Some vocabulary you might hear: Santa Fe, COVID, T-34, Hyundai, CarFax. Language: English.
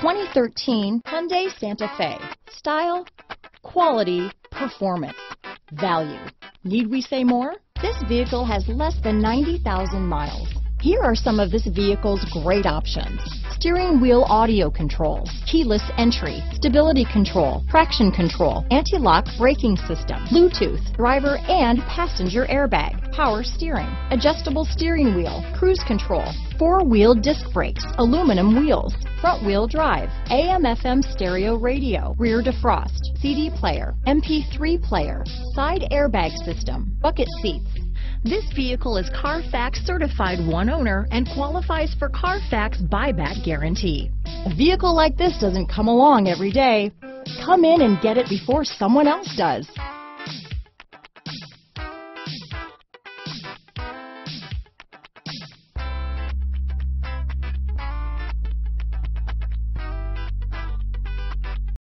2013 Hyundai Santa Fe. Style, quality, performance, value. Need we say more? This vehicle has less than 90,000 miles. Here are some of this vehicle's great options. Steering wheel audio controls, keyless entry, stability control, traction control, anti-lock braking system, Bluetooth, driver and passenger airbag, power steering, adjustable steering wheel, cruise control, four-wheel disc brakes, aluminum wheels, front-wheel drive, AM/FM stereo radio, rear defrost, CD player, MP3 player, side airbag system, bucket seats. This vehicle is CarFax certified one owner and qualifies for CarFax buyback guarantee. A vehicle like this doesn't come along every day. Come in and get it before someone else does.